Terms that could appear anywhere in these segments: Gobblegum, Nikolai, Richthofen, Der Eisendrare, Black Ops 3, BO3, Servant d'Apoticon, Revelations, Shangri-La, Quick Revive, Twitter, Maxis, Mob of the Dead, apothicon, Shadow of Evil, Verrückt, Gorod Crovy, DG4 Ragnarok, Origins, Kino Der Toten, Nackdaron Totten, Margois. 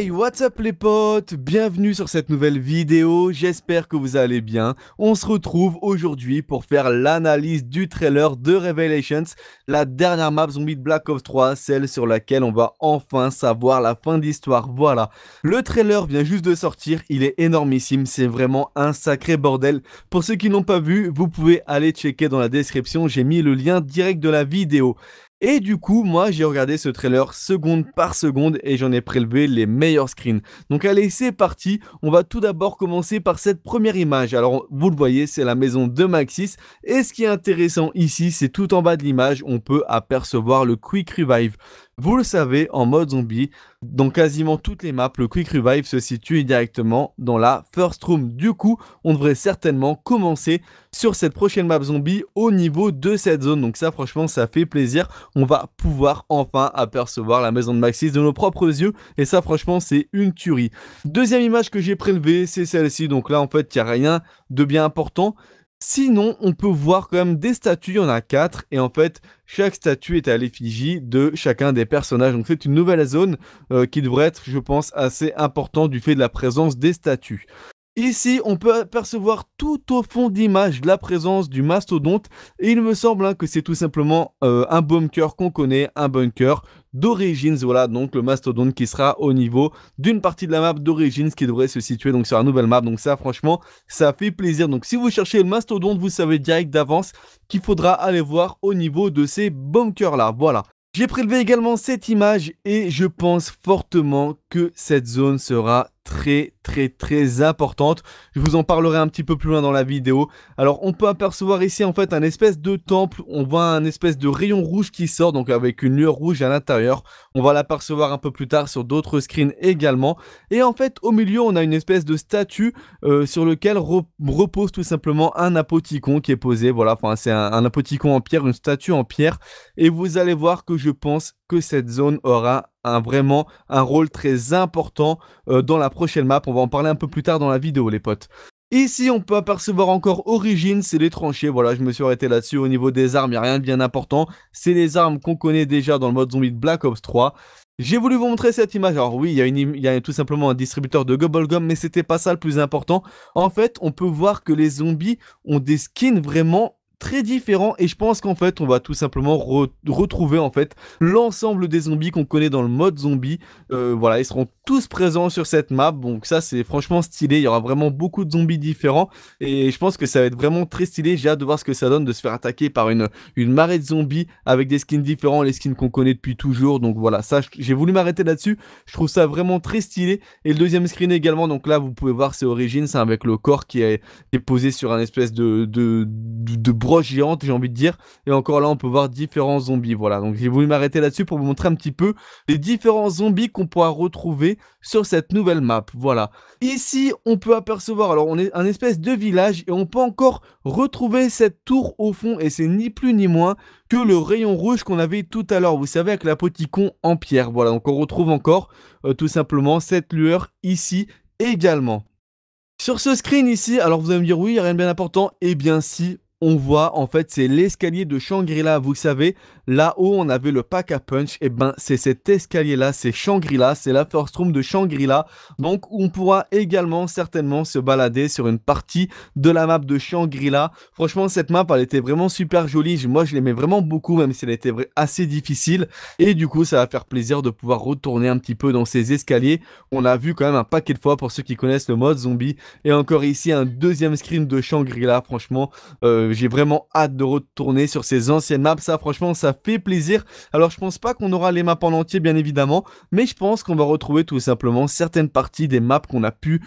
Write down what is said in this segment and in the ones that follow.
Hey, what's up les potes? Bienvenue sur cette nouvelle vidéo, j'espère que vous allez bien. On se retrouve aujourd'hui pour faire l'analyse du trailer de Revelations, la dernière map zombie de Black Ops 3, celle sur laquelle on va enfin savoir la fin de l'histoire. Voilà, le trailer vient juste de sortir, il est énormissime, c'est vraiment un sacré bordel. Pour ceux qui n'ont pas vu, vous pouvez aller checker dans la description, j'ai mis le lien direct de la vidéo. Et du coup, moi j'ai regardé ce trailer seconde par seconde et j'en ai prélevé les meilleurs screens. Donc allez, c'est parti, on va tout d'abord commencer par cette première image. Alors vous le voyez, c'est la maison de Maxis. Et ce qui est intéressant ici, c'est tout en bas de l'image, on peut apercevoir le Quick Revive. Vous le savez, en mode zombie, dans quasiment toutes les maps, le Quick Revive se situe directement dans la First Room. Du coup, on devrait certainement commencer sur cette prochaine map zombie au niveau de cette zone. Donc ça, franchement, ça fait plaisir. On va pouvoir enfin apercevoir la maison de Maxis de nos propres yeux. Et ça, franchement, c'est une tuerie. Deuxième image que j'ai prélevée, c'est celle-ci. Donc là, en fait, il n'y a rien de bien important. Sinon, on peut voir quand même des statues, il y en a 4, et en fait, chaque statue est à l'effigie de chacun des personnages. Donc c'est une nouvelle zone qui devrait être, je pense, assez importante du fait de la présence des statues. Ici, on peut apercevoir tout au fond d'image la présence du mastodonte, et il me semble que c'est tout simplement un bunker qu'on connaît, un bunker d'Origins, voilà, donc le mastodonte qui sera au niveau d'une partie de la map d'Origins qui devrait se situer donc sur la nouvelle map. Donc ça, franchement, ça fait plaisir. Donc si vous cherchez le mastodonte, vous savez direct d'avance qu'il faudra aller voir au niveau de ces bunkers là, voilà. J'ai prélevé également cette image et je pense fortement que cette zone sera très importante. Je vous en parlerai un petit peu plus loin dans la vidéo. Alors on peut apercevoir ici en fait un espèce de temple, on voit un espèce de rayon rouge qui sort, donc avec une lueur rouge à l'intérieur. On va l'apercevoir un peu plus tard sur d'autres screens également. Et en fait au milieu on a une espèce de statue sur lequel repose tout simplement un apothicon qui est posé, voilà, enfin c'est un apothicon en pierre, une statue en pierre. Et vous allez voir que je pense que cette zone aura vraiment un rôle très important dans la prochaine map. On va en parler un peu plus tard dans la vidéo les potes. Ici on peut apercevoir encore Origins, c'est les tranchées, voilà, je me suis arrêté là-dessus. Au niveau des armes, il n'y a rien de bien important, c'est les armes qu'on connaît déjà dans le mode zombie de Black Ops 3. J'ai voulu vous montrer cette image. Alors oui, il y a tout simplement un distributeur de Gobblegum, mais c'était pas ça le plus important. En fait, on peut voir que les zombies ont des skins vraiment très différent, et je pense qu'en fait on va tout simplement retrouver en fait l'ensemble des zombies qu'on connaît dans le mode zombie. Voilà, ils seront tous présents sur cette map, donc ça c'est franchement stylé. Il y aura vraiment beaucoup de zombies différents et je pense que ça va être vraiment très stylé. J'ai hâte de voir ce que ça donne de se faire attaquer par une marée de zombies avec des skins différents, les skins qu'on connaît depuis toujours. Donc voilà, ça j'ai voulu m'arrêter là-dessus, je trouve ça vraiment très stylé. Et le deuxième screen également, donc là vous pouvez voir c'est Origins, c'est avec le corps qui est posé sur un espèce de broche géante, j'ai envie de dire, et encore là on peut voir différents zombies, voilà. Donc j'ai voulu m'arrêter là-dessus pour vous montrer un petit peu les différents zombies qu'on pourra retrouver sur cette nouvelle map, voilà. Ici on peut apercevoir, alors on est un espèce de village et on peut encore retrouver cette tour au fond, et c'est ni plus ni moins que le rayon rouge qu'on avait tout à l'heure, vous savez, avec l'apothicon en pierre, voilà. Donc on retrouve encore tout simplement cette lueur ici également. Sur ce screen ici, alors vous allez me dire oui, il n'y a rien de bien important, et bien si. On voit, en fait, c'est l'escalier de Shangri-La, vous savez, là-haut, on avait le pack à punch, et ben, c'est cet escalier-là, c'est Shangri-La, c'est la First Room de Shangri-La, donc on pourra également, certainement, se balader sur une partie de la map de Shangri-La. Franchement, cette map, elle était vraiment super jolie, moi, je l'aimais vraiment beaucoup, même si elle était assez difficile, et du coup, ça va faire plaisir de pouvoir retourner un petit peu dans ces escaliers. On a vu quand même un paquet de fois, pour ceux qui connaissent le mode zombie, et encore ici, un deuxième screen de Shangri-La, franchement, j'ai vraiment hâte de retourner sur ces anciennes maps, ça franchement ça fait plaisir. Alors je pense pas qu'on aura les maps en entier bien évidemment, mais je pense qu'on va retrouver tout simplement certaines parties des maps qu'on a pu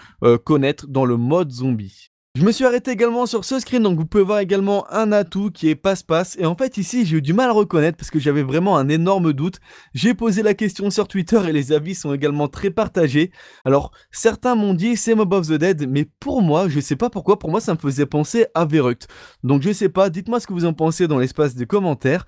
connaître dans le mode zombie. Je me suis arrêté également sur ce screen, donc vous pouvez voir également un atout qui est passe-passe. Et en fait ici j'ai eu du mal à reconnaître parce que j'avais vraiment un énorme doute. J'ai posé la question sur Twitter et les avis sont également très partagés. Alors certains m'ont dit c'est Mob of the Dead, mais pour moi, je sais pas pourquoi, pour moi ça me faisait penser à Verrückt. Donc je sais pas, dites-moi ce que vous en pensez dans l'espace des commentaires.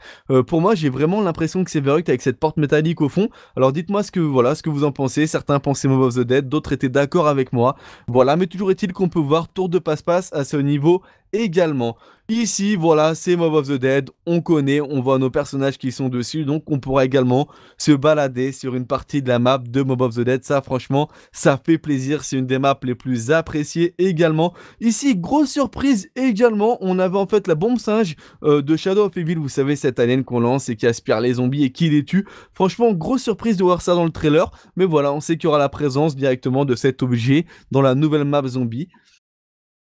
Pour moi j'ai vraiment l'impression que c'est Verrückt avec cette porte métallique au fond. Alors dites-moi ce que vous en pensez, certains pensaient Mob of the Dead, d'autres étaient d'accord avec moi. Voilà, mais toujours est-il qu'on peut voir tour de passe ça se passe à ce niveau également. Ici, voilà, c'est Mob of the Dead, on connaît, on voit nos personnages qui sont dessus, donc on pourra également se balader sur une partie de la map de Mob of the Dead. Ça, franchement, ça fait plaisir, c'est une des maps les plus appréciées également. Ici, grosse surprise également, on avait en fait la bombe singe de Shadow of Evil, vous savez, cette alien qu'on lance et qui aspire les zombies et qui les tue. Franchement, grosse surprise de voir ça dans le trailer, mais voilà, on sait qu'il y aura la présence directement de cet objet dans la nouvelle map zombie.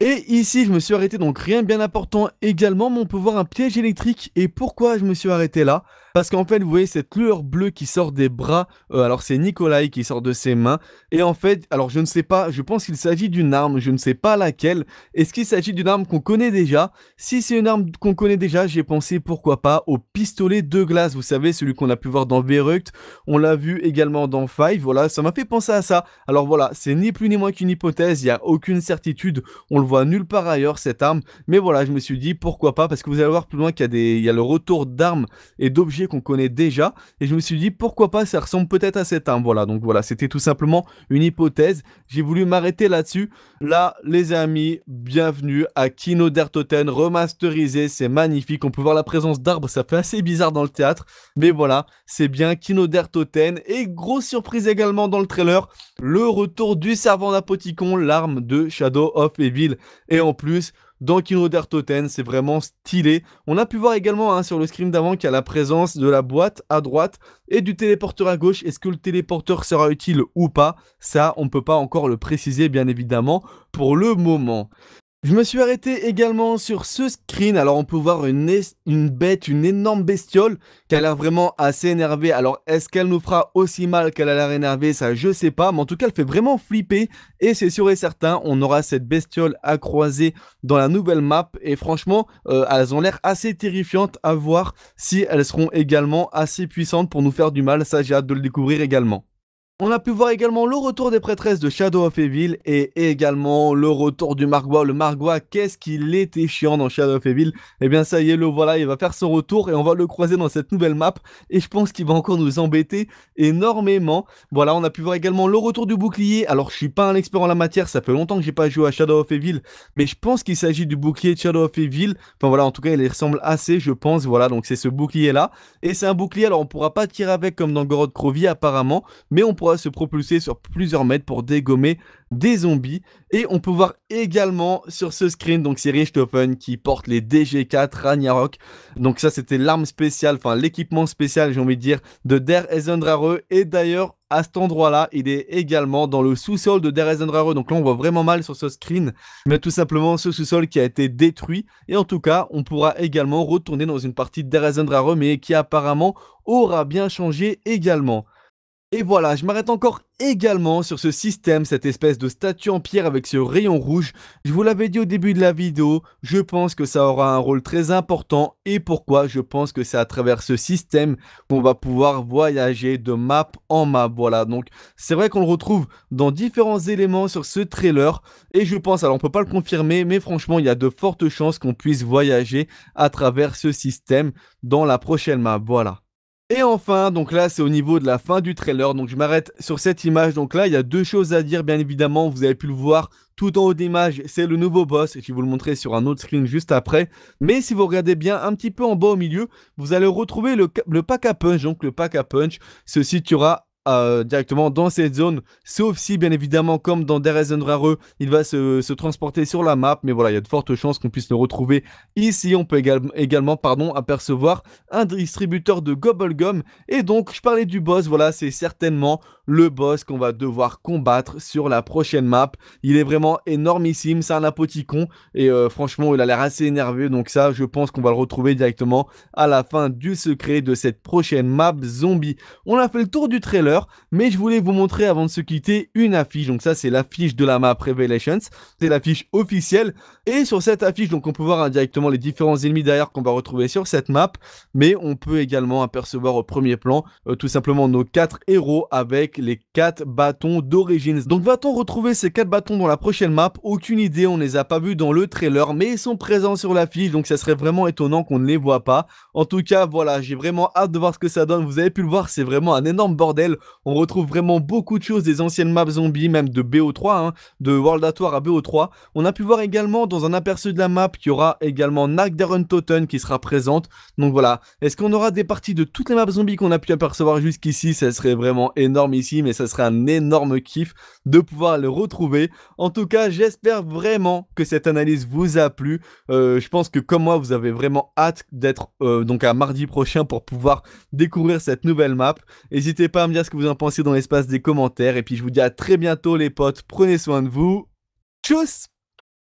Et ici je me suis arrêté, donc rien de bien important également, mais on peut voir un piège électrique. Et pourquoi je me suis arrêté là? Parce qu'en fait vous voyez cette lueur bleue qui sort des bras, alors c'est Nikolai qui sort de ses mains. Et en fait, alors je ne sais pas, je pense qu'il s'agit d'une arme, je ne sais pas laquelle. Est-ce qu'il s'agit d'une arme qu'on connaît déjà? Si c'est une arme qu'on connaît déjà, j'ai pensé pourquoi pas au pistolet de glace, vous savez, celui qu'on a pu voir dans Verrückt, on l'a vu également dans Five, voilà, ça m'a fait penser à ça. Alors voilà, c'est ni plus ni moins qu'une hypothèse, il n'y a aucune certitude, on le voit nulle part ailleurs cette arme, mais voilà, je me suis dit pourquoi pas, parce que vous allez voir plus loin qu'il y a le retour d'armes et d'objets qu'on connaît déjà, et je me suis dit pourquoi pas, ça ressemble peut-être à cette arme. Voilà, donc voilà, c'était tout simplement une hypothèse, j'ai voulu m'arrêter là-dessus. Là les amis, bienvenue à Kino Der Toten remasterisé, c'est magnifique, on peut voir la présence d'arbres, ça fait assez bizarre dans le théâtre, mais voilà, c'est bien Kino Der Toten. Et grosse surprise également dans le trailer, le retour du servant d'Apoticon, l'arme de Shadow of Evil. Et en plus, dans Kino Der Toten, c'est vraiment stylé. On a pu voir également sur le screen d'avant qu'il y a la présence de la boîte à droite et du téléporteur à gauche. Est-ce que le téléporteur sera utile ou pas? Ça, on ne peut pas encore le préciser, bien évidemment, pour le moment. Je me suis arrêté également sur ce screen, alors on peut voir une énorme bestiole qui a l'air vraiment assez énervée. Alors est-ce qu'elle nous fera aussi mal qu'elle a l'air énervée, ça je sais pas, mais en tout cas elle fait vraiment flipper et c'est sûr et certain, on aura cette bestiole à croiser dans la nouvelle map et franchement elles ont l'air assez terrifiantes, à voir si elles seront également assez puissantes pour nous faire du mal, ça j'ai hâte de le découvrir également. On a pu voir également le retour des prêtresses de Shadow of Evil et également le retour du Margois. Le Margois, qu'est-ce qu'il était chiant dans Shadow of Evil? Eh bien ça y est, le voilà, il va faire son retour et on va le croiser dans cette nouvelle map. Et je pense qu'il va encore nous embêter énormément. Voilà, on a pu voir également le retour du bouclier. Alors je suis pas un expert en la matière, ça fait longtemps que j'ai pas joué à Shadow of Evil, mais je pense qu'il s'agit du bouclier de Shadow of Evil. Enfin voilà, en tout cas il ressemble assez, je pense, voilà, donc c'est ce bouclier là. Et c'est un bouclier, alors on pourra pas tirer avec comme dans Gorod Crovy apparemment, mais on pourra se propulser sur plusieurs mètres pour dégommer des zombies. Et on peut voir également sur ce screen, donc c'est Richthofen qui porte les DG4 Ragnarok, donc ça c'était l'arme spéciale, enfin l'équipement spécial j'ai envie de dire, de Der Eisendrare. Et d'ailleurs à cet endroit là il est également dans le sous-sol de Der Eisendrare, donc là on voit vraiment mal sur ce screen, mais tout simplement ce sous-sol qui a été détruit. Et en tout cas on pourra également retourner dans une partie de Der Eisendrare, mais qui apparemment aura bien changé également. Et voilà, je m'arrête encore également sur ce système, cette espèce de statue en pierre avec ce rayon rouge. Je vous l'avais dit au début de la vidéo, je pense que ça aura un rôle très important. Et pourquoi? Je pense que c'est à travers ce système qu'on va pouvoir voyager de map en map. Voilà, donc c'est vrai qu'on le retrouve dans différents éléments sur ce trailer. Et je pense, alors on peut pas le confirmer, mais franchement il y a de fortes chances qu'on puisse voyager à travers ce système dans la prochaine map, voilà. Et enfin, donc là c'est au niveau de la fin du trailer, donc je m'arrête sur cette image. Donc là il y a deux choses à dire, bien évidemment, vous avez pu le voir tout en haut de l'image, c'est le nouveau boss, et je vais vous le montrer sur un autre screen juste après. Mais si vous regardez bien un petit peu en bas au milieu, vous allez retrouver le pack à punch, donc le pack à punch se situera directement dans cette zone, sauf si bien évidemment comme dans Der Eisendrare il va se transporter sur la map, mais voilà il y a de fortes chances qu'on puisse le retrouver ici. On peut également apercevoir un distributeur de Gobblegum. Et donc je parlais du boss, voilà c'est certainement le boss qu'on va devoir combattre sur la prochaine map. Il est vraiment énormissime, c'est un apothicon et franchement il a l'air assez énervé, donc ça je pense qu'on va le retrouver directement à la fin du secret de cette prochaine map zombie. On a fait le tour du trailer, mais je voulais vous montrer avant de se quitter une affiche. Donc ça c'est l'affiche de la map Revelations, c'est l'affiche officielle. Et sur cette affiche, donc on peut voir indirectement les différents ennemis derrière qu'on va retrouver sur cette map, mais on peut également apercevoir au premier plan tout simplement nos 4 héros avec avec les 4 bâtons d'Origins. Donc va-t-on retrouver ces 4 bâtons dans la prochaine map? Aucune idée, on les a pas vus dans le trailer, mais ils sont présents sur la fiche, donc ça serait vraiment étonnant qu'on ne les voit pas. En tout cas, voilà, j'ai vraiment hâte de voir ce que ça donne. Vous avez pu le voir, c'est vraiment un énorme bordel. On retrouve vraiment beaucoup de choses des anciennes maps zombies, même de BO3, hein, de World at War à BO3. On a pu voir également dans un aperçu de la map qu'il y aura également Nackdaron Totten qui sera présente. Donc voilà, est-ce qu'on aura des parties de toutes les maps zombies qu'on a pu apercevoir jusqu'ici? Ça serait vraiment énorme ici, mais ça serait un énorme kiff de pouvoir le retrouver. En tout cas, j'espère vraiment que cette analyse vous a plu. Je pense que comme moi, vous avez vraiment hâte d'être donc à mardi prochain pour pouvoir découvrir cette nouvelle map. N'hésitez pas à me dire ce que vous en pensez dans l'espace des commentaires. Et puis je vous dis à très bientôt les potes, prenez soin de vous. Tchuss!